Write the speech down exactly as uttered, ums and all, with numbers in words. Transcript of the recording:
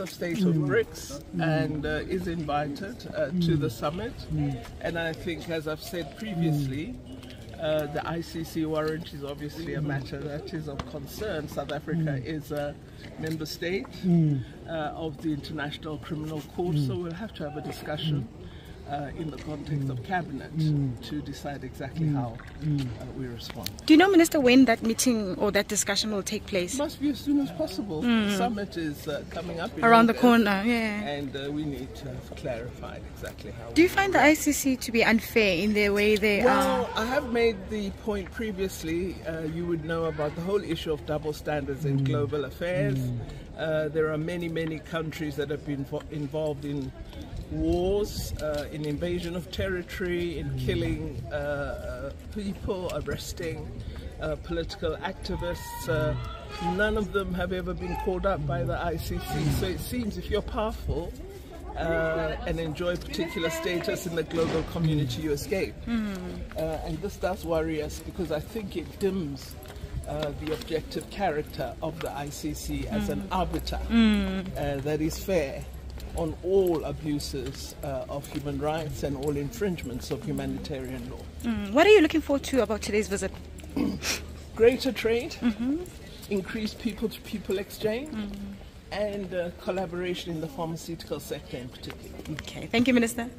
Of State of BRICS and uh, is invited uh, to the summit, and I think, as I've said previously, uh, the I C C warrant is obviously a matter that is of concern. South Africa is a member state uh, of the International Criminal Court, so we'll have to have a discussion Uh, in the context of cabinet mm. to decide exactly mm. how mm. Uh, we respond. Do you know, Minister, when that meeting or that discussion will take place? It must be as soon as possible. Mm. The summit is uh, coming up in around August, the corner, yeah. And uh, we need to have clarified exactly how. Do you find the I C C to be unfair in the way they well, are? Well, I have made the point previously. Uh, you would know about the whole issue of double standards mm. in global affairs. Mm. Uh, there are many, many countries that have been involved in wars, uh, in invasion of territory, in killing uh, people, arresting uh, political activists. Uh, none of them have ever been called up by the I C C. So it seems if you're powerful uh, and enjoy particular status in the global community, you escape. Mm-hmm. uh, and this does worry us, because I think it dims Uh, the objective character of the I C C mm. as an arbiter mm. uh, that is fair on all abuses uh, of human rights and all infringements of humanitarian law. Mm. What are you looking forward to about today's visit? Greater trade, mm-hmm. increased people-to-people exchange, mm-hmm. and uh, collaboration in the pharmaceutical sector in particular. Okay, thank you, Minister.